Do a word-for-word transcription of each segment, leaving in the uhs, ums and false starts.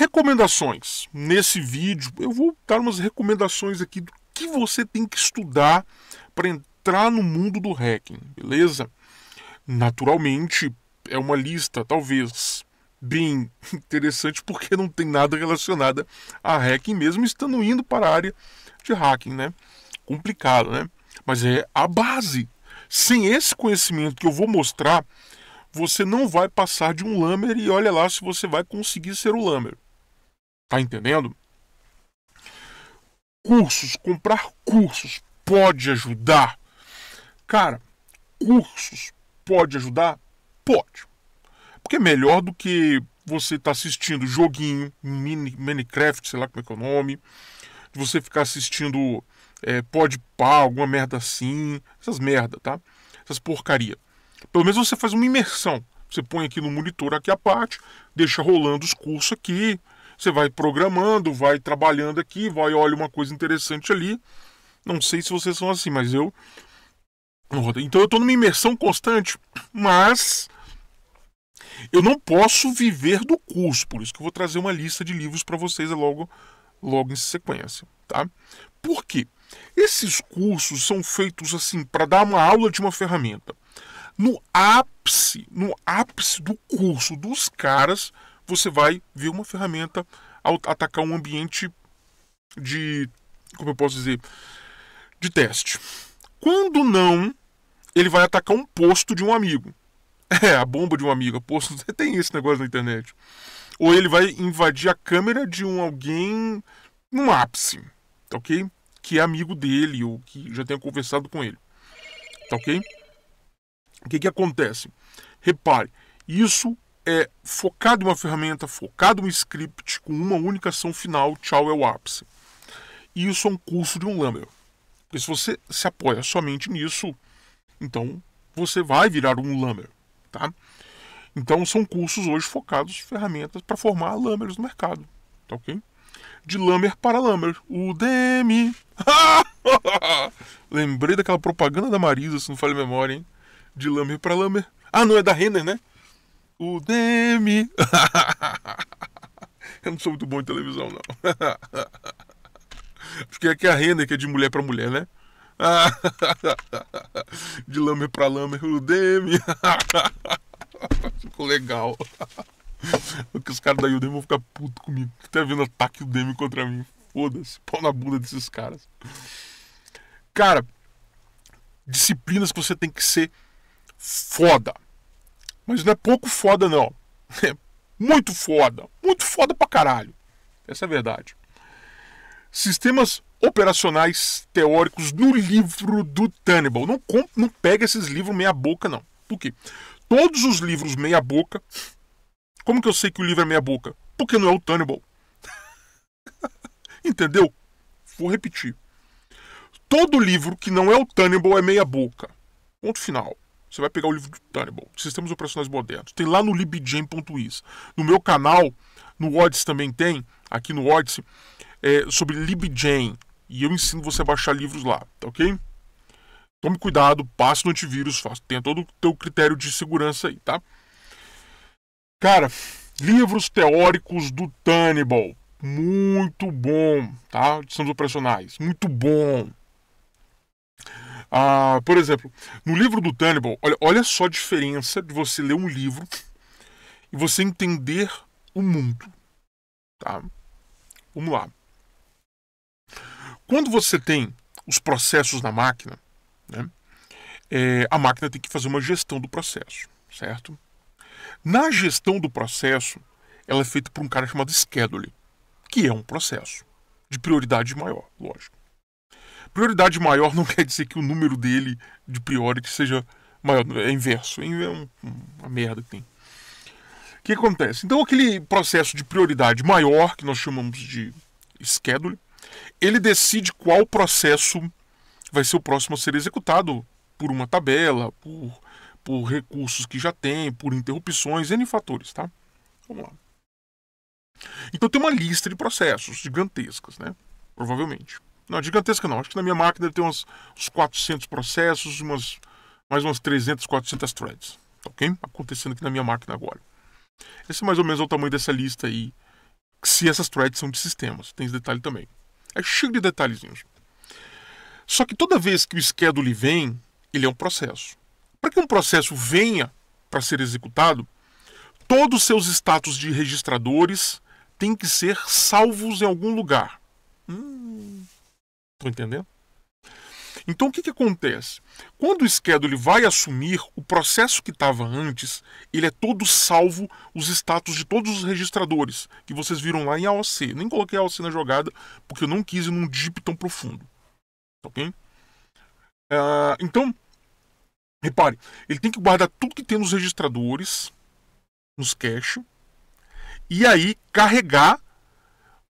Recomendações. Nesse vídeo eu vou dar umas recomendações aqui do que você tem que estudar para entrar no mundo do hacking, beleza? Naturalmente é uma lista talvez bem interessante, porque não tem nada relacionado a hacking mesmo, estando indo para a área de hacking, né? Complicado, né? Mas é a base. Sem esse conhecimento que eu vou mostrar, você não vai passar de um lamer e olha lá se você vai conseguir ser o lamer. Tá entendendo? Cursos, comprar cursos pode ajudar? Cara, cursos pode ajudar? Pode. Porque é melhor do que você tá assistindo joguinho, mini, Minecraft, sei lá como é que é o nome, você ficar assistindo é, pode pá, alguma merda assim, essas merda, tá? Essas porcaria. Pelo menos você faz uma imersão. Você põe aqui no monitor aqui a parte, deixa rolando os cursos aqui, você vai programando, vai trabalhando aqui, vai olha uma coisa interessante ali. Não sei se vocês são assim, mas eu... Então eu estou numa imersão constante, mas eu não posso viver do curso. Por isso que eu vou trazer uma lista de livros para vocês logo, logo em sequência, tá? Por quê? Esses cursos são feitos assim para dar uma aula de uma ferramenta. No ápice, no ápice do curso dos caras, você vai ver uma ferramenta atacar um ambiente de, como eu posso dizer, de teste. Quando não, ele vai atacar um posto de um amigo. É, a bomba de um amigo, a posto, tem esse negócio na internet. Ou ele vai invadir a câmera de um alguém no ápice, tá ok? Que é amigo dele ou que já tenha conversado com ele, tá ok? O que que acontece? Repare, isso é focado em uma ferramenta, focado em um script com uma única ação final, tchau, é o ápice. Isso é um curso de um lamer. Porque se você se apoia somente nisso, então você vai virar um lamer, tá? Então são cursos hoje focados em ferramentas para formar lamers no mercado, tá ok? De lamer para lamer, Udemy. Lembrei daquela propaganda da Marisa, se não falha a memória, hein? De lamer para lamer. Ah, não, é da Renner, né? Udemy. Eu não sou muito bom em televisão, não. Porque aqui é a Renner, que é de mulher para mulher, né? De lamer para lamer, Udemy. Ficou legal. Porque os caras da Udemy vão ficar putos comigo. Tá vendo ataque Udemy contra mim? Foda-se, pau na bunda desses caras. Cara, disciplinas que você tem que ser foda. Mas não é pouco foda, não. É muito foda. Muito foda pra caralho. Essa é a verdade. Sistemas operacionais teóricos no livro do Tanenbaum. Não, não pega esses livros meia boca, não. Por quê? Todos os livros meia boca. Como que eu sei que o livro é meia boca? Porque não é o Tanenbaum. Entendeu? Vou repetir. Todo livro que não é o Tanenbaum é meia boca. Ponto final. Você vai pegar o livro do Tanenbaum, Sistemas Operacionais Modernos. Tem lá no Libgen ponto is. No meu canal, no Odysee também tem, aqui no Odysee, é, sobre Libgen. E eu ensino você a baixar livros lá, tá ok? Tome cuidado, passe no antivírus, faça, tenha todo o teu critério de segurança aí, tá? Cara, livros teóricos do Tanenbaum. Muito bom, tá? Sistemas Operacionais, muito bom. Ah, por exemplo, no livro do Tanenbaum, olha, olha só a diferença de você ler um livro e você entender o mundo, tá? Vamos lá. Quando você tem os processos na máquina, né, é, a máquina tem que fazer uma gestão do processo, certo? Na gestão do processo, ela é feita por um cara chamado schedule, que é um processo de prioridade maior, lógico. Prioridade maior não quer dizer que o número dele de priority seja maior, é inverso, é um, uma merda que tem. O que acontece? Então aquele processo de prioridade maior, que nós chamamos de schedule, ele decide qual processo vai ser o próximo a ser executado por uma tabela, por, por recursos que já tem, por interrupções, N fatores, tá? Vamos lá. Então tem uma lista de processos gigantescas, né? Provavelmente. Não, gigantesca não. Acho que na minha máquina deve ter uns, uns quatrocentos processos, umas, mais umas trezentas, quatrocentas threads. Ok? Acontecendo aqui na minha máquina agora. Esse é mais ou menos o tamanho dessa lista aí se essas threads são de sistemas. Tem esse detalhe também. É cheio de detalhezinhos. Só que toda vez que o schedule vem, ele é um processo. Para que um processo venha para ser executado, todos os seus status de registradores têm que ser salvos em algum lugar. Hum, tô entendendo? Então o que, que acontece? Quando o schedule vai assumir, o processo que estava antes, ele é todo salvo os status de todos os registradores, que vocês viram lá em A O C. Nem coloquei A O C na jogada, porque eu não quis ir num deep tão profundo. Ok? Uh, então, repare, ele tem que guardar tudo que tem nos registradores, nos cache, e aí carregar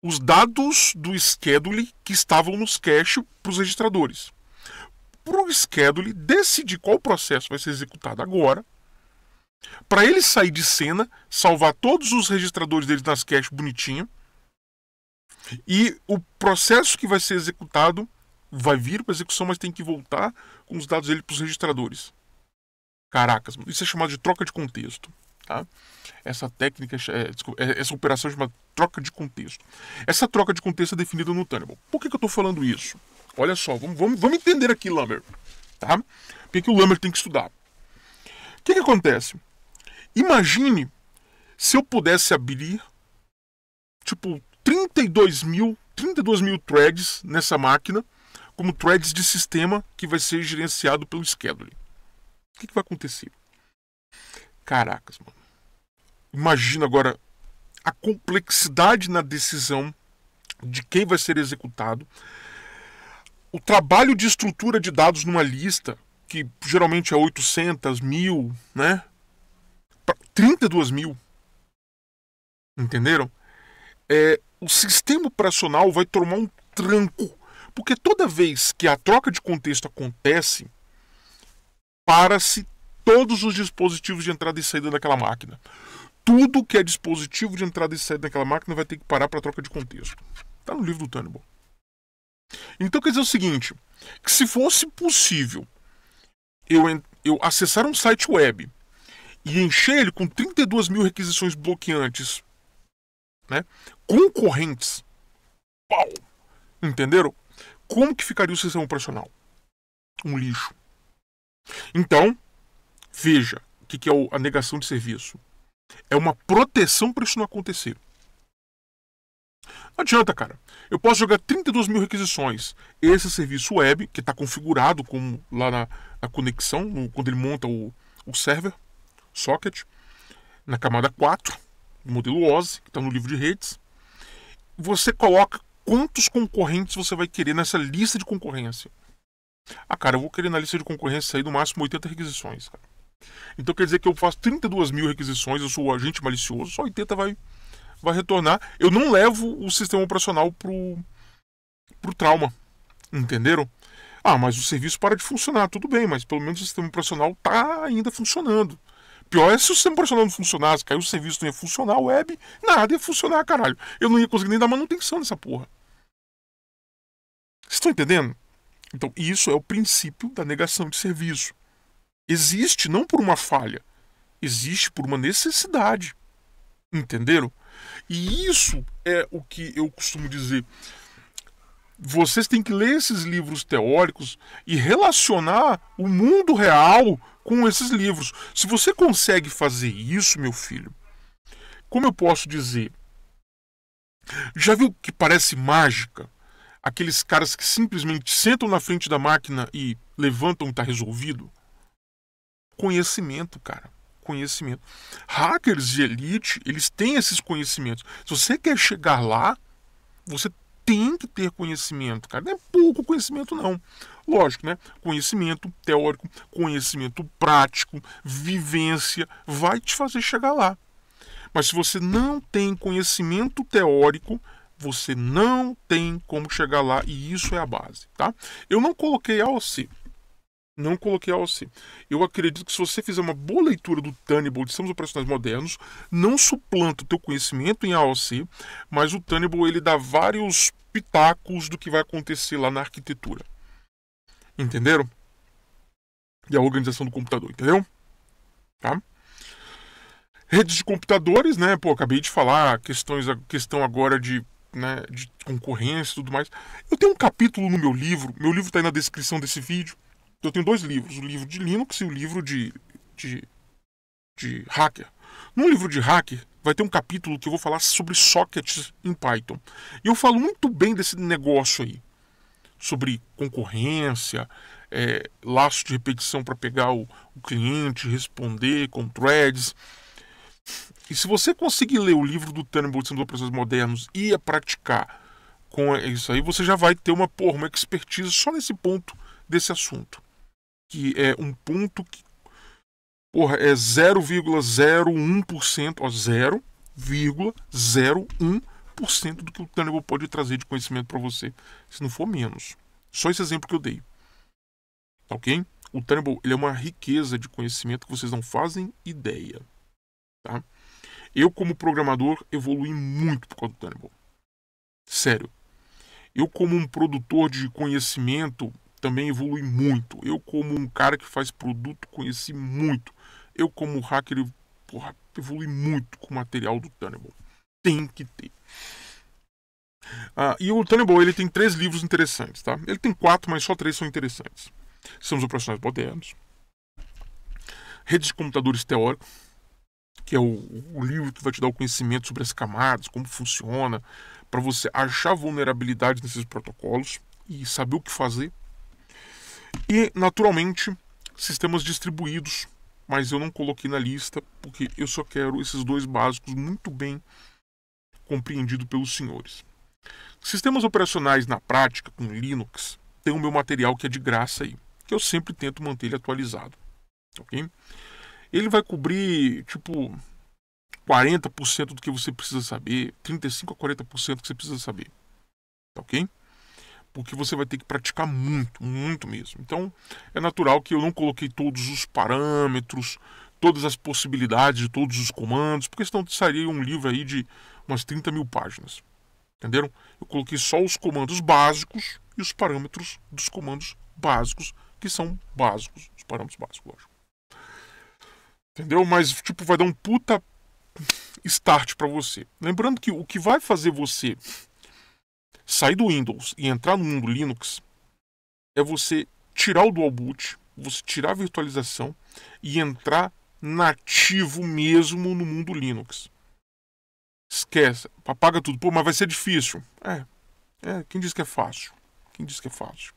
os dados do schedule que estavam nos cache para os registradores. Para o schedule decidir qual processo vai ser executado agora, para ele sair de cena, salvar todos os registradores dele nas cache bonitinho, e o processo que vai ser executado vai vir para execução, mas tem que voltar com os dados dele para os registradores. Caracas, isso é chamado de troca de contexto. Tá? Essa técnica, é, desculpa, é, essa operação é chamada troca de contexto. Essa troca de contexto é definida no Tanenbaum. Por que, que eu estou falando isso? Olha só, vamos, vamos, vamos entender aqui Lumber. Tá? Por que, que o Lumber tem que estudar? O que, que acontece? Imagine se eu pudesse abrir tipo trinta e dois mil threads nessa máquina, como threads de sistema que vai ser gerenciado pelo schedule. O que, que vai acontecer? Caracas, mano. Imagina agora a complexidade na decisão de quem vai ser executado. O trabalho de estrutura de dados numa lista, que geralmente é oitocentos mil, né? trinta e dois mil. Entenderam? É, o sistema operacional vai tomar um tranco. Porque toda vez que a troca de contexto acontece, para-se todos os dispositivos de entrada e saída daquela máquina. Tudo que é dispositivo de entrada e saída daquela máquina vai ter que parar para troca de contexto. Está no livro do Tanenbaum. Então quer dizer o seguinte, que se fosse possível eu, eu acessar um site web e encher ele com trinta e duas mil requisições bloqueantes, né, concorrentes, pau, entenderam? Como que ficaria o sistema operacional? Um lixo. Então, veja o que é a negação de serviço. É uma proteção para isso não acontecer. Não adianta, cara. Eu posso jogar trinta e duas mil requisições. Esse serviço web, que está configurado como lá na, na conexão, no, quando ele monta o, o server, socket, na camada quatro, no modelo Odysee, que está no livro de redes, você coloca quantos concorrentes você vai querer nessa lista de concorrência. Ah, cara, eu vou querer na lista de concorrência sair no máximo oitenta requisições, cara. Então quer dizer que eu faço trinta e duas mil requisições, eu sou o agente malicioso, só oitenta vai, vai retornar. Eu não levo o sistema operacional pro, pro trauma, entenderam? Ah, mas o serviço para de funcionar, tudo bem, mas pelo menos o sistema operacional tá ainda funcionando. Pior é se o sistema operacional não funcionasse, caiu o serviço, não ia funcionar, a web, nada ia funcionar, caralho. Eu não ia conseguir nem dar manutenção nessa porra. Vocês estão entendendo? Então isso é o princípio da negação de serviço. Existe não por uma falha, existe por uma necessidade. Entenderam? E isso é o que eu costumo dizer. Vocês têm que ler esses livros teóricos e relacionar o mundo real com esses livros. Se você consegue fazer isso, meu filho, como eu posso dizer? Já viu que parece mágica? Aqueles caras que simplesmente sentam na frente da máquina e levantam e está resolvido? Conhecimento, cara. Conhecimento. Hackers de elite, eles têm esses conhecimentos. Se você quer chegar lá, você tem que ter conhecimento, cara. Não é pouco conhecimento, não. Lógico, né? Conhecimento teórico, conhecimento prático, vivência, vai te fazer chegar lá. Mas se você não tem conhecimento teórico, você não tem como chegar lá, e isso é a base, tá? Eu não coloquei A O C. Não coloquei A O C. Eu acredito que se você fizer uma boa leitura do Tanenbaum de sistemas operacionais modernos, não suplanta o teu conhecimento em A O C, mas o Tanenbaum, ele dá vários pitacos do que vai acontecer lá na arquitetura. Entenderam? E a organização do computador, entendeu? Tá? Redes de computadores, né? Pô, acabei de falar, questões, a questão agora de, né, de concorrência e tudo mais. Eu tenho um capítulo no meu livro, meu livro está aí na descrição desse vídeo. Eu tenho dois livros, o livro de Linux e o livro de, de, de hacker. No livro de hacker vai ter um capítulo que eu vou falar sobre sockets em Python. E eu falo muito bem desse negócio aí, sobre concorrência, é, laço de repetição para pegar o, o cliente, responder com threads. E se você conseguir ler o livro do Tanenbaum de Processos Modernos e a praticar com isso aí, você já vai ter uma, porra, uma expertise só nesse ponto desse assunto. Que é um ponto que, porra, é zero vírgula zero um por cento, ó, zero vírgula zero um por cento do que o Tanenbaum pode trazer de conhecimento para você, se não for menos. Só esse exemplo que eu dei. Tá ok? O Tanenbaum, ele é uma riqueza de conhecimento que vocês não fazem ideia. Tá? Eu, como programador, evolui muito por causa do Tanenbaum. Sério. Eu, como um produtor de conhecimento, também evolui muito. Eu, como um cara que faz produto, conheci muito. Eu, como hacker, porra, evolui muito com o material do Tanenbaum. Tem que ter. Ah, e o Tanenbaum, ele tem três livros interessantes. Tá? Ele tem quatro, mas só três são interessantes. São os operacionais modernos. Redes de computadores teóricos, que é o, o livro que vai te dar o conhecimento sobre as camadas, como funciona, para você achar vulnerabilidade nesses protocolos e saber o que fazer. E, naturalmente, sistemas distribuídos, mas eu não coloquei na lista, porque eu só quero esses dois básicos muito bem compreendidos pelos senhores. Sistemas operacionais na prática, com Linux, tem o meu material que é de graça aí, que eu sempre tento manter ele atualizado. Ok? Ele vai cobrir, tipo, quarenta por cento do que você precisa saber, trinta e cinco por cento a quarenta por cento do que você precisa saber, tá ok? Porque você vai ter que praticar muito, muito mesmo. Então, é natural que eu não coloquei todos os parâmetros, todas as possibilidades de todos os comandos, porque senão sairia um livro aí de umas trinta mil páginas, entenderam? Eu coloquei só os comandos básicos e os parâmetros dos comandos básicos, que são básicos, os parâmetros básicos, lógico. Entendeu? Mas, tipo, vai dar um puta start pra você. Lembrando que o que vai fazer você sair do Windows e entrar no mundo Linux é você tirar o dual boot, você tirar a virtualização e entrar nativo mesmo no mundo Linux. Esquece, apaga tudo. Pô, mas vai ser difícil. É, é, quem diz que é fácil? Quem diz que é fácil?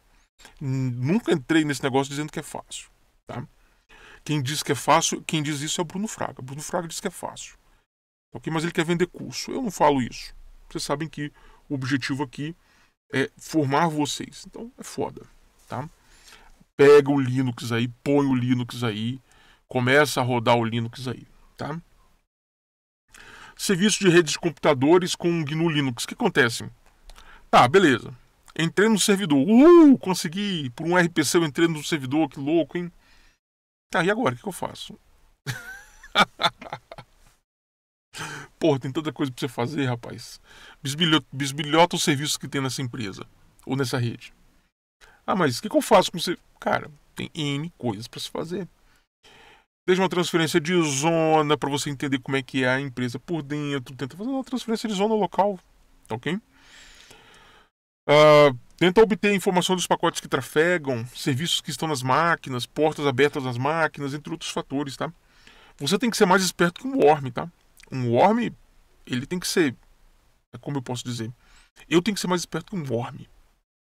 Nunca entrei nesse negócio dizendo que é fácil, tá? Quem diz que é fácil, quem diz isso é o Bruno Fraga. Bruno Fraga diz que é fácil. Okay? Mas ele quer vender curso. Eu não falo isso. Vocês sabem que o objetivo aqui é formar vocês. Então é foda. Tá? Pega o Linux aí, põe o Linux aí, começa a rodar o Linux aí. Tá? Serviço de redes de computadores com G N U Linux. O que acontece? Tá, beleza. Entrei no servidor. Uh, consegui. Por um R P C eu entrei no servidor. Que louco, hein? Ah, e agora? O que eu faço? Porra, tem tanta coisa pra você fazer, rapaz. Bisbilhota, bisbilhota os serviços que tem nessa empresa. Ou nessa rede. Ah, mas o que, que eu faço com você? Cara, tem N coisas pra se fazer. Desde uma transferência de zona, pra você entender como é que é a empresa por dentro. Tenta fazer uma transferência de zona local. Tá ok? Ah... Uh... Tenta obter informação dos pacotes que trafegam, serviços que estão nas máquinas, portas abertas nas máquinas, entre outros fatores, tá? Você tem que ser mais esperto que um worm, tá? Um worm, ele tem que ser... Como eu posso dizer? Eu tenho que ser mais esperto que um worm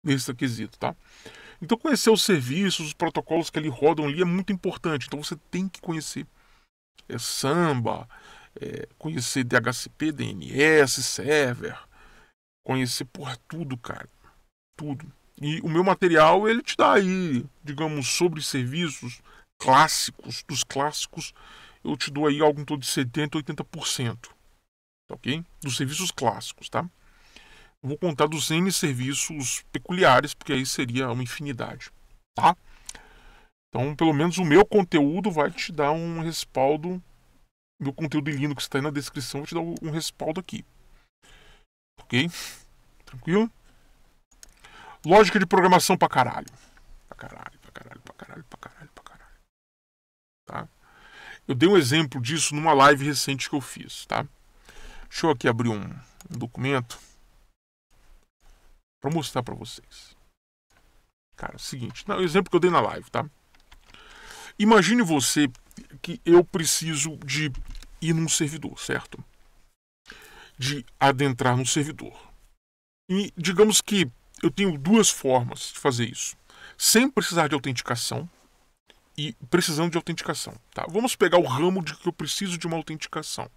nesse quesito, tá? Então conhecer os serviços, os protocolos que ali rodam ali é muito importante. Então você tem que conhecer é Samba, é conhecer D H C P, D N S, server, conhecer por tudo, cara. Tudo. E o meu material, ele te dá aí, digamos, sobre serviços clássicos, dos clássicos, eu te dou aí algo em torno de setenta, oitenta por cento, tá ok? Dos serviços clássicos, tá? Eu vou contar dos N serviços peculiares, porque aí seria uma infinidade, tá? Então, pelo menos o meu conteúdo vai te dar um respaldo, meu conteúdo em Linux está aí na descrição, vai te dar um respaldo aqui, ok? Tranquilo? Lógica de programação pra caralho. Pra caralho, pra caralho, pra caralho, pra caralho, pra caralho. Tá? Eu dei um exemplo disso numa live recente que eu fiz, tá? Deixa eu aqui abrir um, um documento para mostrar para vocês. Cara, é o seguinte, não, é o exemplo que eu dei na live, tá? Imagine você que eu preciso de ir num servidor, certo? De adentrar no servidor. E digamos que eu tenho duas formas de fazer isso. Sem precisar de autenticação e precisando de autenticação, tá? Vamos pegar o ramo de que eu preciso de uma autenticação,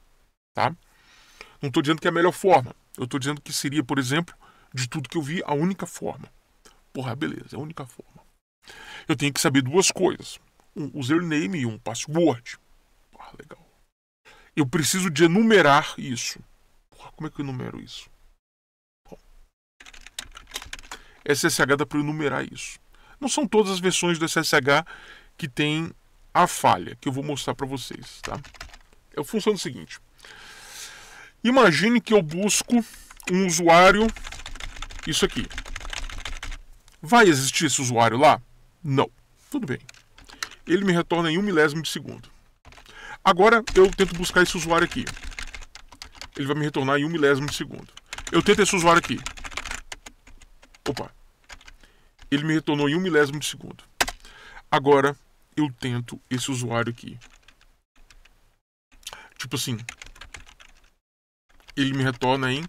tá? Não estou dizendo que é a melhor forma. Eu estou dizendo que seria, por exemplo, de tudo que eu vi, a única forma. Porra, beleza, a única forma. Eu tenho que saber duas coisas. Um username e um password. Porra, legal. Eu preciso de enumerar isso. Porra, como é que eu enumero isso? Bom, S S H dá para enumerar isso. Não são todas as versões do S S H que tem a falha, que eu vou mostrar para vocês, tá? É, funciona o seguinte. Imagine que eu busco um usuário, isso aqui. Vai existir esse usuário lá? Não. Tudo bem. Ele me retorna em um milésimo de segundo. Agora eu tento buscar esse usuário aqui. Ele vai me retornar em um milésimo de segundo. Eu tento esse usuário aqui. Opa. Ele me retornou em um milésimo de segundo. Agora eu tento esse usuário aqui. Tipo assim. Ele me retorna em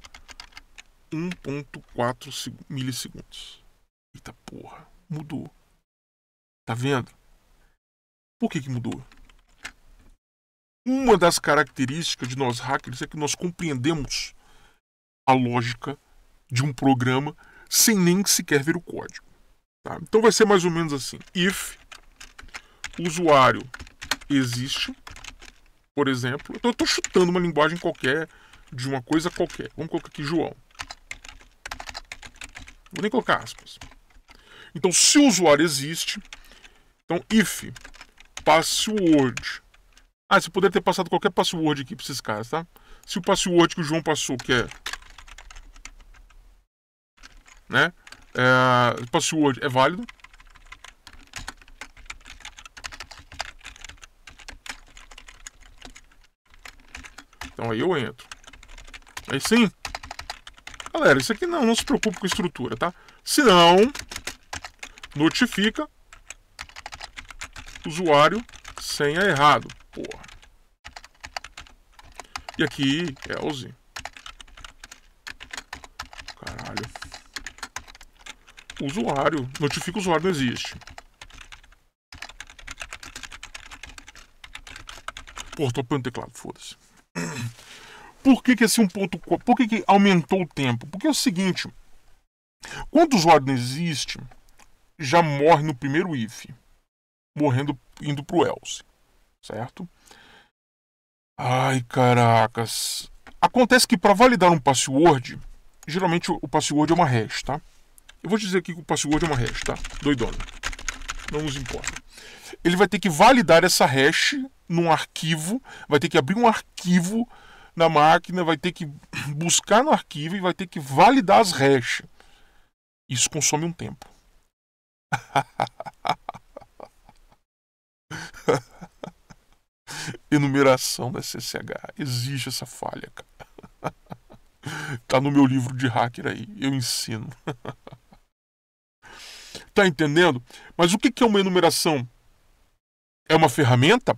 um ponto quatro milissegundos. Eita porra. Mudou. Tá vendo? Por que que mudou? Uma das características de nós hackers é que nós compreendemos a lógica de um programa sem nem sequer ver o código. Tá? Então vai ser mais ou menos assim. If usuário existe, por exemplo. Então eu estou chutando uma linguagem qualquer, de uma coisa qualquer. Vamos colocar aqui João. Vou nem colocar aspas. Então se o usuário existe, então if password. Ah, você poderia ter passado qualquer password aqui para esses caras, tá? Se o password que o João passou, que é, né? É, password é válido. Então aí eu entro. Aí sim. Galera, isso aqui não, não se preocupe com a estrutura, tá? Se não, notifica usuário senha errado. Porra. E aqui, else. Caralho. Usuário. Notifica o usuário não existe. Porra, tô apanhando o teclado, foda-se. Por que que esse um ponto quatro? Por que que aumentou o tempo? Porque é o seguinte. Quando o usuário não existe, já morre no primeiro if. Morrendo, indo pro else. Certo? Ai, caracas. Acontece que para validar um password, geralmente o password é uma hash, tá? Eu vou dizer aqui que o password é uma hash, tá? Doidona. Não nos importa. Ele vai ter que validar essa hash num arquivo. Vai ter que abrir um arquivo na máquina. Vai ter que buscar no arquivo e vai ter que validar as hash. Isso consome um tempo. Enumeração da S S H. Existe essa falha, cara. Tá no meu livro de hacker aí. Eu ensino. Tá entendendo? Mas o que é uma enumeração? É uma ferramenta?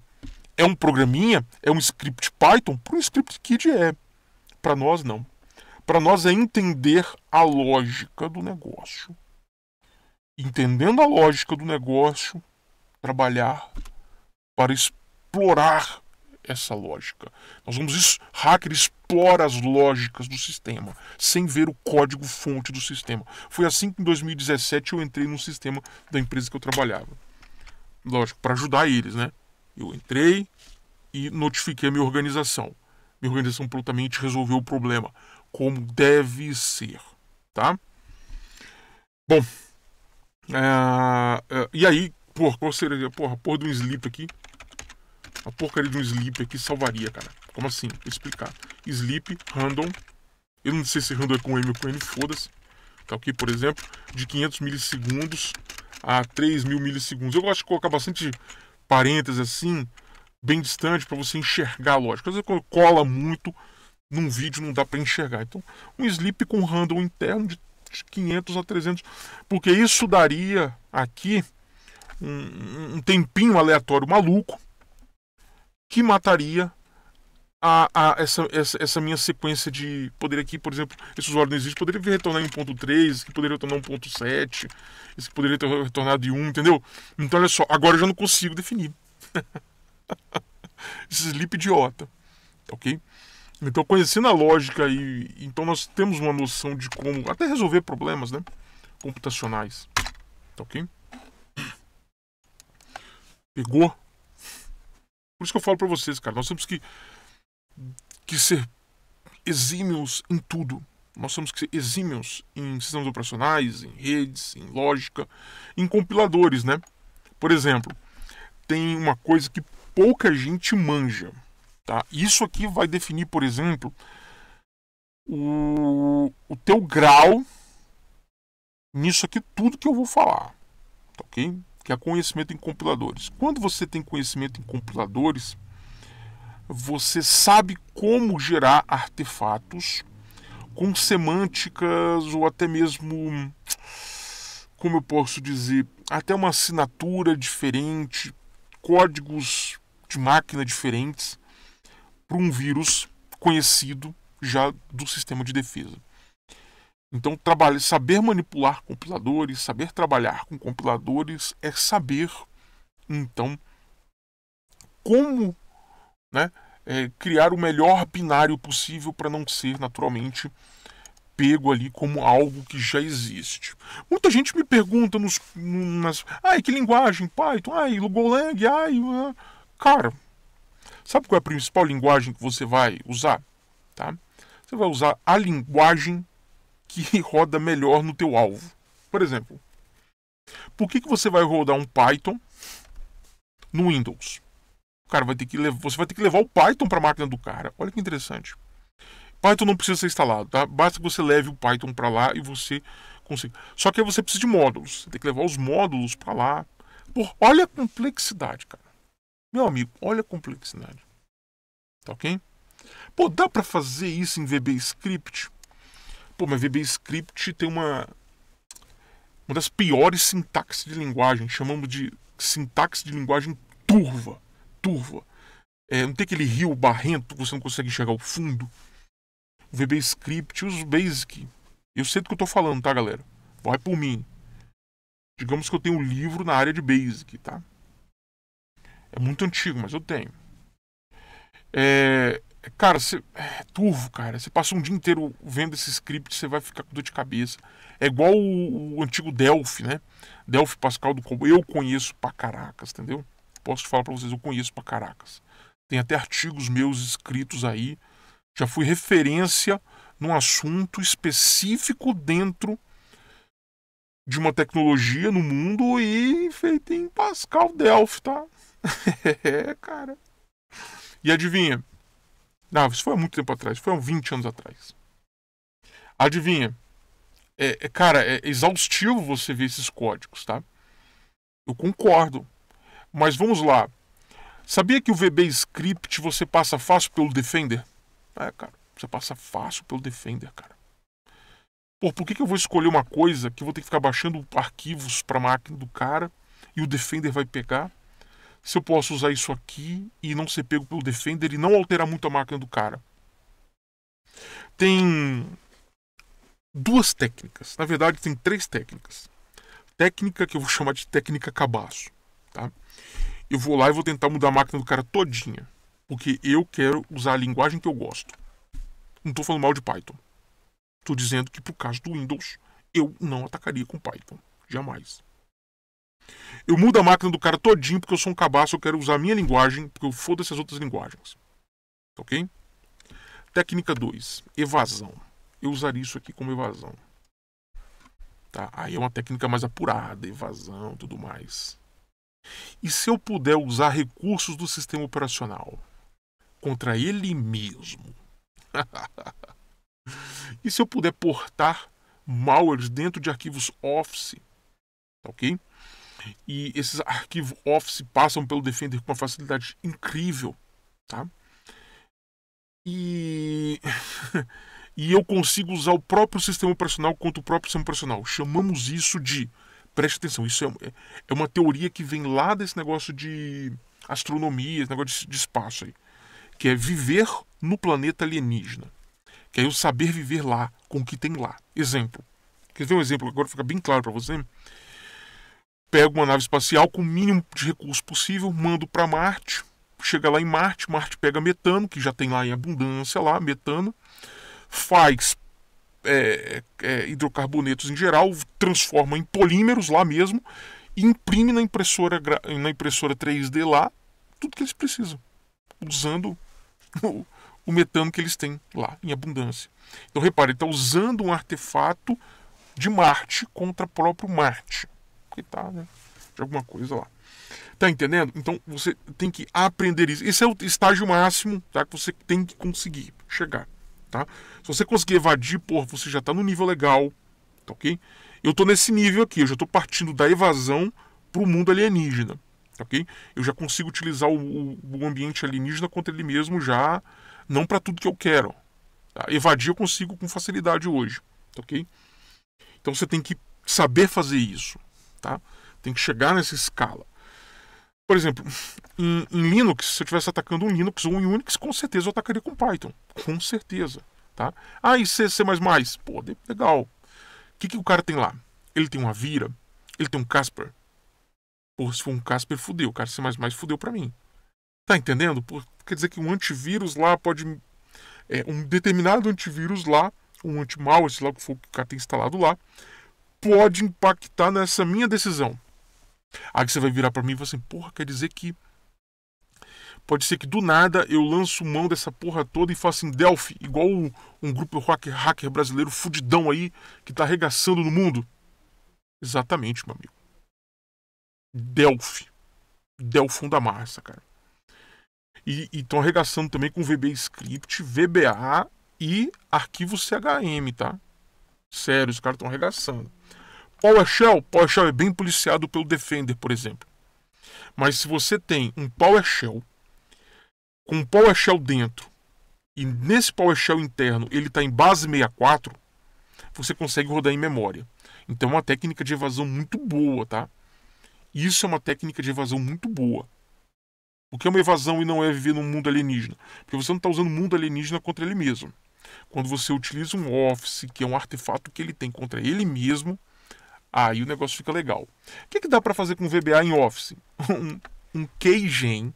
É um programinha? É um script Python? Para um script kid é. Para nós, não. Para nós é entender a lógica do negócio. Entendendo a lógica do negócio, trabalhar para explorar essa lógica. Nós vamos... Hacker explora as lógicas do sistema, sem ver o código-fonte do sistema. Foi assim que em dois mil e dezessete eu entrei num sistema da empresa que eu trabalhava. Lógico, para ajudar eles, né? Eu entrei e notifiquei a minha organização. Minha organização prontamente resolveu o problema, como deve ser, tá? Bom, é, é, e aí, porra, qual seria, porra, porra de um sleep aqui? A porcaria de um sleep aqui salvaria, cara. Como assim? Vou explicar. Sleep, random. Eu não sei se random é com M ou com N, foda-se. Tá aqui, por exemplo, de quinhentos milissegundos a três mil milissegundos. Eu gosto de colocar bastante parênteses assim, bem distante para você enxergar a lógica. Às vezes quando cola muito num vídeo não dá para enxergar. Então um sleep com handle interno de quinhentos a trezentos, porque isso daria aqui um, um tempinho aleatório maluco que mataria a, a essa, essa, essa minha sequência de... Poderia aqui, por exemplo, esse usuário não existe, poderia retornar em um ponto três, esse que poderia retornar em um ponto sete, esse que poderia ter retornado em um, entendeu? Então olha só, agora eu já não consigo definir. Esse sleep idiota, ok? Então, conhecendo a lógica, e então nós temos uma noção de como até resolver problemas, né, computacionais. Tá ok? Pegou? Por isso que eu falo pra vocês, cara, nós temos que, que ser exímios em tudo. Nós temos que ser exímios em sistemas operacionais, em redes, em lógica, em compiladores, né? Por exemplo, tem uma coisa que pouca gente manja. Tá? Isso aqui vai definir, por exemplo, o, o teu grau nisso aqui, tudo que eu vou falar, tá ok? Que é conhecimento em compiladores. Quando você tem conhecimento em compiladores, você sabe como gerar artefatos com semânticas ou até mesmo, como eu posso dizer, até uma assinatura diferente, códigos de máquina diferentes, para um vírus conhecido já do sistema de defesa. Então, trabalhar, saber manipular compiladores, saber trabalhar com compiladores é saber, então, como, né, é, criar o melhor binário possível para não ser, naturalmente, pego ali como algo que já existe. Muita gente me pergunta nos, nas, ai, que linguagem, Python, ai, Golang, ai, cara... Sabe qual é a principal linguagem que você vai usar? Tá? Você vai usar a linguagem que roda melhor no teu alvo. Por exemplo, por que, que você vai rodar um Python no Windows? O cara vai ter que levar, você vai ter que levar o Python para a máquina do cara. Olha que interessante. Python não precisa ser instalado, tá? Basta que você leve o Python para lá e você consiga. Só que aí você precisa de módulos. Você tem que levar os módulos para lá. Por, olha a complexidade, cara. Meu amigo, olha a complexidade. Tá ok? Pô, dá pra fazer isso em VBScript? Pô, mas VBScript tem uma... Uma das piores sintaxes de linguagem. Chamamos de sintaxe de linguagem turva. Turva. É, não tem aquele rio barrento que você não consegue enxergar o fundo? O VBScript, os Basic. Eu sei do que eu tô falando, tá, galera? Vai por mim. Digamos que eu tenho um livro na área de Basic, tá? É muito antigo, mas eu tenho. É, cara, você, é turvo, cara. Você passa um dia inteiro vendo esse script, você vai ficar com dor de cabeça. É igual o, o antigo Delphi, né? Delphi Pascal do Combo. Eu conheço pra caracas, entendeu? Posso falar pra vocês, eu conheço pra caracas. Tem até artigos meus escritos aí. Já fui referência num assunto específico dentro de uma tecnologia no mundo e feito em Pascal Delphi, tá? É, cara. E adivinha? Não, isso foi há muito tempo atrás. Foi há vinte anos atrás. Adivinha? É, é, cara, é exaustivo você ver esses códigos, tá? Eu concordo. Mas vamos lá. Sabia que o VBScript você passa fácil pelo Defender? É, cara. Você passa fácil pelo Defender, cara. Pô, por que, que eu vou escolher uma coisa que eu vou ter que ficar baixando arquivos pra máquina do cara e o Defender vai pegar? Se eu posso usar isso aqui e não ser pego pelo Defender e não alterar muito a máquina do cara. Tem duas técnicas. Na verdade, tem três técnicas. Técnica que eu vou chamar de técnica cabaço. Tá? Eu vou lá e vou tentar mudar a máquina do cara todinha. Porque eu quero usar a linguagem que eu gosto. Não estou falando mal de Python. Estou dizendo que, por causa do Windows, eu não atacaria com Python. Jamais. Eu mudo a máquina do cara todinho porque eu sou um cabaço, eu quero usar a minha linguagem, porque eu foda-se as outras linguagens. Ok? Técnica dois. Evasão. Eu usaria isso aqui como evasão. Tá? Aí é uma técnica mais apurada, evasão, tudo mais. E se eu puder usar recursos do sistema operacional contra ele mesmo? E se eu puder portar malwares dentro de arquivos Office? Tá ok? E esses arquivos Office passam pelo Defender com uma facilidade incrível, tá? E... e eu consigo usar o próprio sistema operacional contra o próprio sistema operacional. Chamamos isso de... Preste atenção, isso é, é uma teoria que vem lá desse negócio de astronomia, esse negócio de, de espaço aí. Que é viver no planeta alienígena. Que é eu saber viver lá, com o que tem lá. Exemplo. Quer ver um exemplo? Agora fica bem claro para você. Pego uma nave espacial com o mínimo de recurso possível, mando para Marte, chega lá em Marte, Marte pega metano, que já tem lá em abundância, lá, metano, faz é, é, hidrocarbonetos em geral, transforma em polímeros lá mesmo, e imprime na impressora, na impressora três D lá tudo que eles precisam, usando o, o metano que eles têm lá em abundância. Então repare, ele está usando um artefato de Marte contra o próprio Marte. Que tá, né? De alguma coisa lá. Tá entendendo? Então você tem que aprender isso. Esse é o estágio máximo, tá? Que você tem que conseguir chegar, tá? Se você conseguir evadir, porra, você já tá no nível legal, tá ok? Eu tô nesse nível aqui, eu já tô partindo da evasão pro mundo alienígena, tá ok? Eu já consigo utilizar o, o ambiente alienígena contra ele mesmo já, não para tudo que eu quero. Tá? Evadir eu consigo com facilidade hoje, tá ok? Então você tem que saber fazer isso. Tá? Tem que chegar nessa escala. Por exemplo, em, em Linux, se eu estivesse atacando um Linux ou um Unix, com certeza eu atacaria com Python. Com certeza. Tá? Ah, e C, C mais mais? Pô, legal. O que, que o cara tem lá? Ele tem uma Vira? Ele tem um Casper? Pô, se for um Casper, fudeu. O cara C mais mais fudeu pra mim. Tá entendendo? Pô, quer dizer que um antivírus lá pode... É, um determinado antivírus lá, um anti-malware, sei lá o que for que o cara tem instalado lá, pode impactar nessa minha decisão. Aí que você vai virar para mim e falar assim, porra, quer dizer que pode ser que do nada eu lanço mão dessa porra toda e faço em Delphi, igual um grupo hacker, hacker brasileiro fudidão aí que tá arregaçando no mundo. Exatamente, meu amigo. Delphi. Delphon da massa, cara. E estão arregaçando também com VBScript, V B A e arquivo C H M, tá? Sério, os caras estão arregaçando. PowerShell, PowerShell é bem policiado pelo Defender, por exemplo. Mas se você tem um PowerShell com um PowerShell dentro e nesse PowerShell interno ele está em base sessenta e quatro, você consegue rodar em memória. Então é uma técnica de evasão muito boa, tá? Isso é uma técnica de evasão muito boa. O que é uma evasão e não é viver num mundo alienígena? Porque você não está usando o mundo alienígena contra ele mesmo. Quando você utiliza um Office, que é um artefato que ele tem contra ele mesmo, aí o negócio fica legal. O que, que dá para fazer com V B A em Office? Um, um keygen,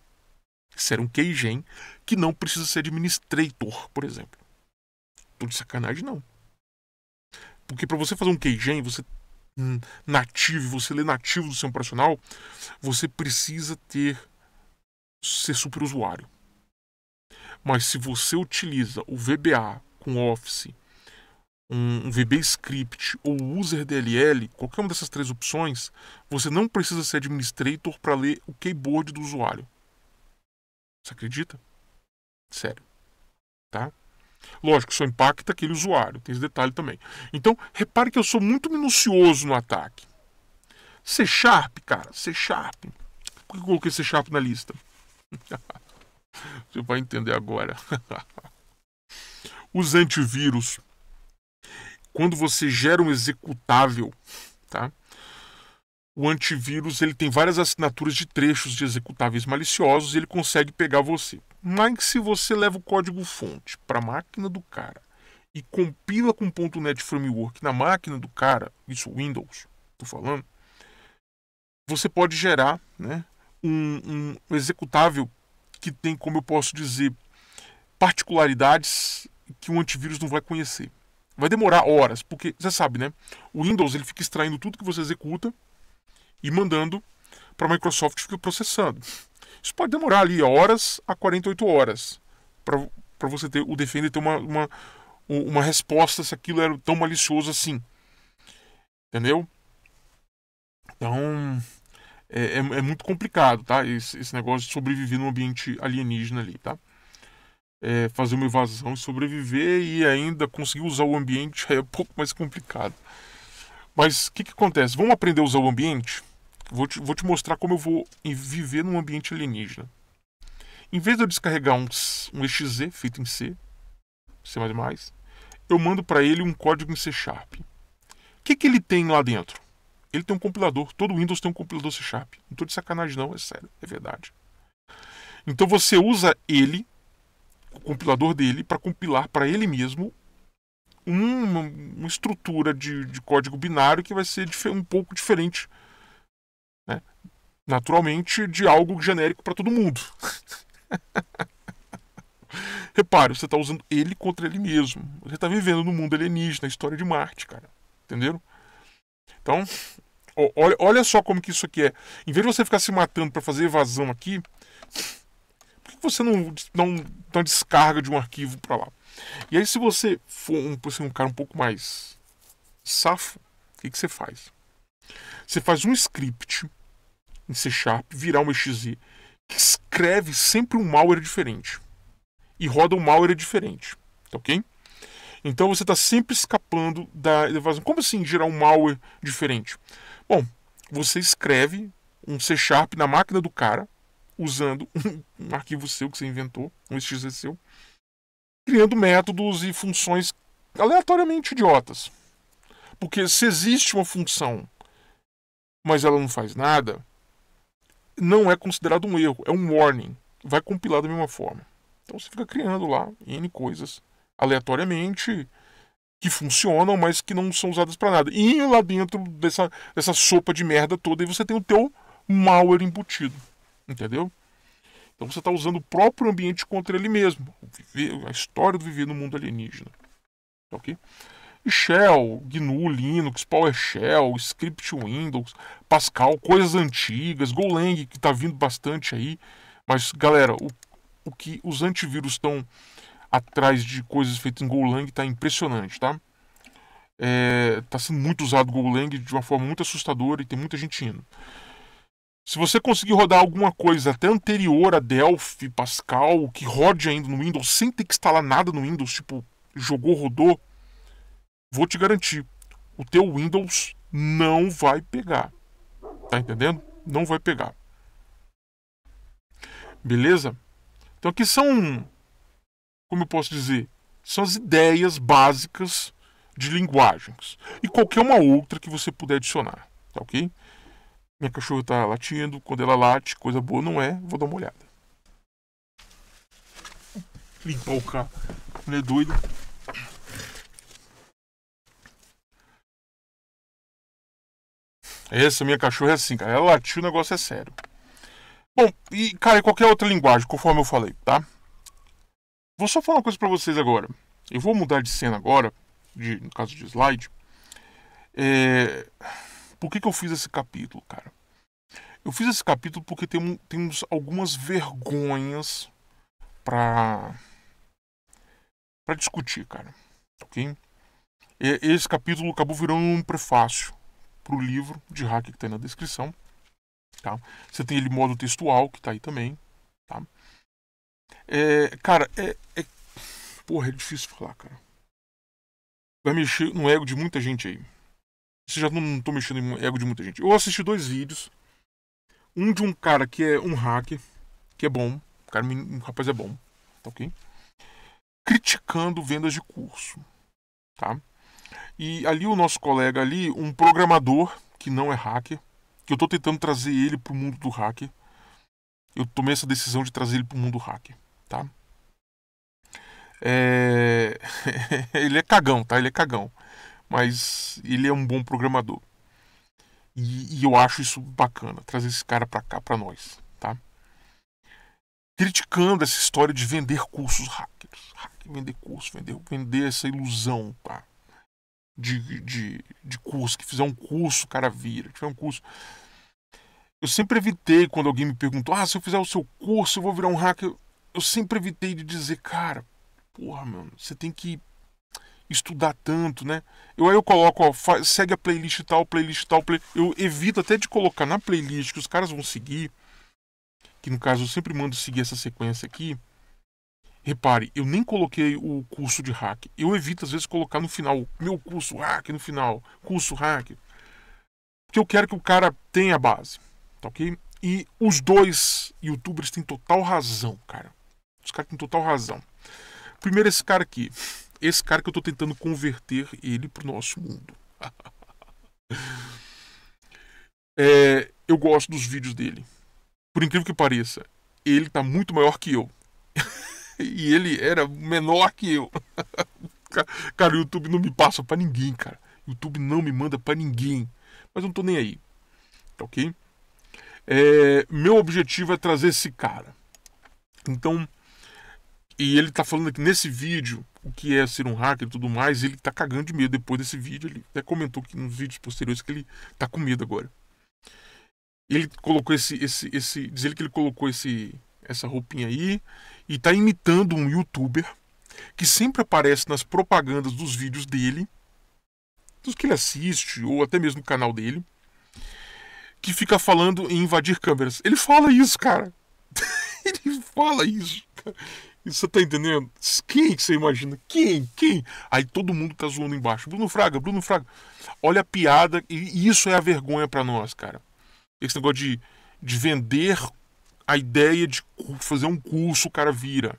sério, um keygen, que não precisa ser administrator, por exemplo. Tô de sacanagem, não. Porque para você fazer um keygen, você nativo, você ler nativo do seu operacional, você precisa ter ser superusuário. Mas se você utiliza o V B A com Office, um VBScript ou User D L L, qualquer uma dessas três opções, você não precisa ser administrator para ler o keyboard do usuário. Você acredita? Sério. Tá? Lógico, só impacta aquele usuário. Tem esse detalhe também. Então, repare que eu sou muito minucioso no ataque. C Sharp, cara. C Sharp. Por que eu coloquei C Sharp na lista? Você vai entender agora. Os antivírus, quando você gera um executável, tá? O antivírus ele tem várias assinaturas de trechos de executáveis maliciosos e ele consegue pegar você. Mas se você leva o código-fonte para a máquina do cara e compila com ponto net Framework na máquina do cara, isso Windows, tô falando, você pode gerar, né, um, um executável que tem, como eu posso dizer, particularidades que o antivírus não vai conhecer. Vai demorar horas, porque, você sabe, né? O Windows ele fica extraindo tudo que você executa e mandando para a Microsoft que fica processando. Isso pode demorar ali horas a quarenta e oito horas para você ter o Defender ter uma, uma, uma resposta se aquilo era tão malicioso assim. Entendeu? Então... É, é, é muito complicado, tá? Esse, esse negócio de sobreviver num ambiente alienígena ali, tá? É, fazer uma evasão, sobreviver e ainda conseguir usar o ambiente é um pouco mais complicado. Mas o que, que acontece? Vamos aprender a usar o ambiente? Vou te, vou te mostrar como eu vou viver num ambiente alienígena. Em vez de eu descarregar um, um exe feito em C, C mais mais, eu mando para ele um código em C sharp. O que, que ele tem lá dentro? Ele tem um compilador. Todo Windows tem um compilador C sharp. Não estou de sacanagem não, é sério, é verdade. Então você usa ele, o compilador dele, para compilar para ele mesmo uma, uma estrutura de, de código binário que vai ser um pouco diferente, né? Naturalmente, de algo genérico para todo mundo. Repare, você está usando ele contra ele mesmo. Você está vivendo no mundo alienígena, a história de Marte, cara. Entenderam? Então, olha, olha só como que isso aqui é. Em vez de você ficar se matando para fazer evasão aqui, por que você não dá uma descarga de um arquivo para lá? E aí, se você for um, um cara um pouco mais safo, o que, que você faz? Você faz um script em C sharp, virar um exe, que escreve sempre um malware diferente. E roda um malware diferente, ok? Então você está sempre escapando da evasão. Como assim gerar um malware diferente? Bom, você escreve um C sharp na máquina do cara, usando um, um arquivo seu que você inventou, um exe seu, criando métodos e funções aleatoriamente idiotas. Porque se existe uma função, mas ela não faz nada, não é considerado um erro, é um warning. Vai compilar da mesma forma. Então você fica criando lá N coisas aleatoriamente que funcionam, mas que não são usadas para nada. E lá dentro dessa, dessa sopa de merda toda, aí você tem o teu malware embutido. Entendeu? Então você está usando o próprio ambiente contra ele mesmo. A história do viver no mundo alienígena. Ok? Shell, G N U, Linux, PowerShell, Script Windows, Pascal, coisas antigas, Golang, que está vindo bastante aí. Mas, galera, o, o que os antivírus estão atrás de coisas feitas em Golang está impressionante, tá? Está é, sendo muito usado Golang de uma forma muito assustadora e tem muita gente indo. Se você conseguir rodar alguma coisa até anterior a Delphi, Pascal, que rode ainda no Windows, sem ter que instalar nada no Windows, tipo, jogou, rodou, vou te garantir, o teu Windows não vai pegar. Tá entendendo? Não vai pegar. Beleza? Então aqui são, como eu posso dizer, são as ideias básicas de linguagens. E qualquer uma outra que você puder adicionar. Tá ok? Minha cachorra tá latindo. Quando ela late, coisa boa não é. Vou dar uma olhada. Limpar o carro. Não é doido. Essa minha cachorra é assim, cara. Ela latiu, o negócio é sério. Bom, e, cara, em qualquer outra linguagem, conforme eu falei, tá? Vou só falar uma coisa pra vocês agora. Eu vou mudar de cena agora, de, no caso de slide. É... Por que que eu fiz esse capítulo, cara? Eu fiz esse capítulo porque tem um, temos algumas vergonhas pra... pra discutir, cara. Ok? E, esse capítulo acabou virando um prefácio para o livro de hack que está aí na descrição, tá? Você tem ele modo textual que está aí também, tá? É, cara, é, é... Porra, é difícil falar, cara. Vai mexer no ego de muita gente aí. Você já não, não tô mexendo no ego de muita gente. Eu assisti dois vídeos. Um de um cara que é um hacker, que é bom, o cara, um rapaz é bom, tá ok? Criticando vendas de curso, tá? E ali o nosso colega ali, um programador que não é hacker, que eu tô tentando trazer ele pro mundo do hacker. Eu tomei essa decisão de trazer ele pro mundo do hacker, tá? É... ele é cagão, tá? Ele é cagão. Mas ele é um bom programador. E, e eu acho isso bacana, trazer esse cara pra cá, pra nós, tá? Criticando essa história de vender cursos hackers. Hacker, vender curso, vender, vender essa ilusão, pá. De, de, de curso, que fizer um curso, o cara vira, tiver um curso. Eu sempre evitei quando alguém me perguntou, ah, se eu fizer o seu curso, eu vou virar um hacker. Eu sempre evitei de dizer, cara, porra, mano, você tem que estudar tanto, né? Eu aí eu coloco, ó, faz, segue a playlist tal, playlist tal, play... eu evito até de colocar na playlist que os caras vão seguir, que no caso eu sempre mando seguir essa sequência aqui. Repare, eu nem coloquei o curso de hack. Eu evito às vezes colocar no final, meu curso hack no final, curso hack. porque eu quero que o cara tenha base, tá ok? E os dois youtubers têm total razão, cara. Os caras têm total razão. Primeiro esse cara aqui. Esse cara que eu tô tentando converter ele pro nosso mundo. É, eu gosto dos vídeos dele. Por incrível que pareça, ele tá muito maior que eu. E ele era menor que eu. Cara, o YouTube não me passa pra ninguém, cara. O YouTube não me manda pra ninguém. Mas eu não tô nem aí. Tá ok? É, meu objetivo é trazer esse cara. Então, e ele tá falando aqui nesse vídeo o que é ser um hacker e tudo mais. Ele tá cagando de medo depois desse vídeo. Ele até comentou que nos vídeos posteriores que ele tá com medo agora. Ele colocou esse, esse, esse diz ele que ele colocou esse, essa roupinha aí e tá imitando um youtuber que sempre aparece nas propagandas dos vídeos dele, dos que ele assiste ou até mesmo no canal dele, que fica falando em invadir câmeras. Ele fala isso, cara. Ele fala isso, cara. Você tá entendendo? Quem que você imagina? Quem? Quem? Aí todo mundo tá zoando embaixo. Bruno Fraga, Bruno Fraga. Olha a piada. E isso é a vergonha pra nós, cara. Esse negócio de, de vender a ideia de fazer um curso, o cara vira.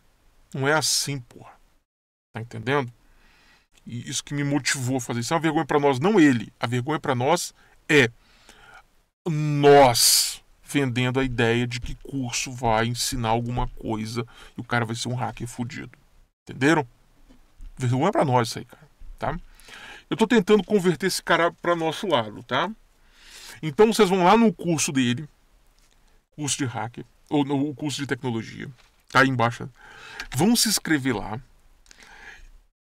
Não é assim, porra. Tá entendendo? E isso que me motivou a fazer isso. É uma vergonha pra nós, não ele. A vergonha pra nós é nós vendendo a ideia de que curso vai ensinar alguma coisa e o cara vai ser um hacker fudido. Entenderam? Vergonha pra nós isso aí, cara. Tá? Eu tô tentando converter esse cara pra nosso lado, tá? Então vocês vão lá no curso dele, curso de hacker, ou no curso de tecnologia, tá aí embaixo. Vão se inscrever lá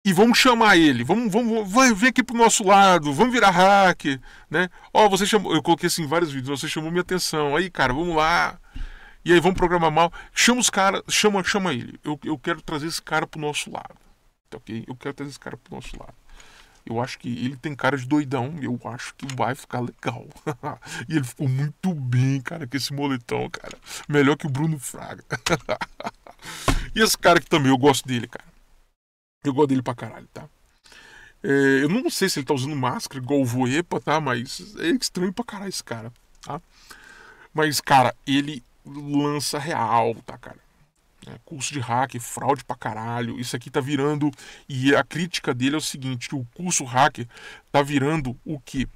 e vamos chamar ele. Vamos, vamos, vai vir aqui pro nosso lado, vamos virar hacker, né? Ó, oh, você chamou, eu coloquei assim em vários vídeos, você chamou minha atenção. Aí, cara, vamos lá. E aí vamos programar mal. Chama os caras, chama, chama ele. Eu, eu quero trazer esse cara pro nosso lado, tá ok? Eu quero trazer esse cara pro nosso lado. Eu acho que ele tem cara de doidão. Eu acho que vai ficar legal. E ele ficou muito bem, cara, com esse moletão, cara. Melhor que o Bruno Fraga. E esse cara que também, eu gosto dele, cara. Eu gosto dele pra caralho, tá? É, eu não sei se ele tá usando máscara, igual o Voepa, tá? Mas é estranho pra caralho esse cara, tá? Mas, cara, ele lança real, tá, cara? É, curso de hack, fraude pra caralho. Isso aqui tá virando. E a crítica dele é o seguinte: que o curso hacker tá virando o quê?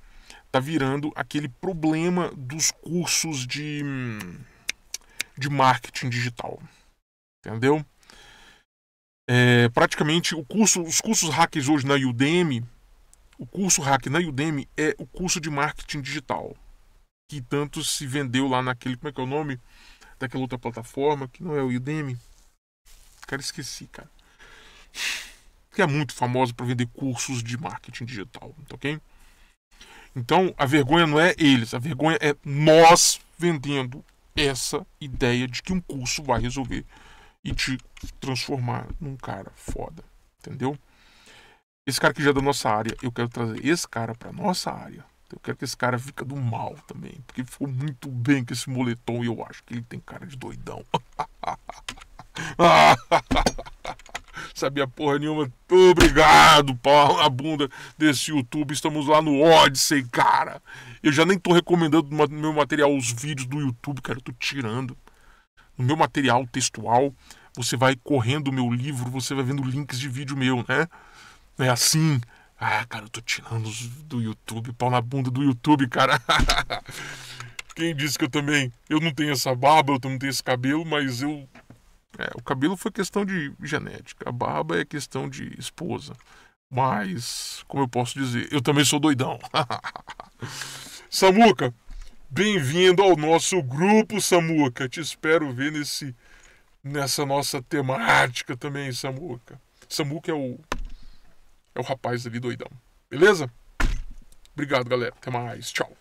Tá virando aquele problema dos cursos de, de marketing digital. Entendeu? É, praticamente o curso, os cursos hackers hoje na Udemy, o curso hack na Udemy é o curso de marketing digital. Que tanto se vendeu lá naquele. Como é que é o nome? Daquela outra plataforma, que não é o Udemy. Cara, esqueci, cara. Que é muito famosa para vender cursos de marketing digital, tá ok? Então, a vergonha não é eles. A vergonha é nós vendendo essa ideia de que um curso vai resolver e te transformar num cara foda, entendeu? Esse cara que já é da nossa área, eu quero trazer esse cara pra nossa área. Eu quero que esse cara fica do mal também, porque ele ficou muito bem com esse moletom e eu acho que ele tem cara de doidão. Sabia porra nenhuma. Obrigado, pau na bunda desse YouTube. Estamos lá no Odysee, cara. Eu já nem tô recomendando no meu material os vídeos do YouTube, cara. Eu tô tirando. No meu material textual, você vai correndo o meu livro, você vai vendo links de vídeo meu, né? É assim... Ah, cara, eu tô tirando do YouTube, pau na bunda do YouTube, cara. Quem disse que eu também... Eu não tenho essa barba, eu não tenho esse cabelo, mas eu... É, o cabelo foi questão de genética, a barba é questão de esposa. Mas, como eu posso dizer, eu também sou doidão. Samuca, bem-vindo ao nosso grupo, Samuca. Te espero ver nesse, nessa nossa temática também, Samuca. Samuca é o... É o rapaz ali doidão. Beleza? Obrigado, galera. Até mais. Tchau.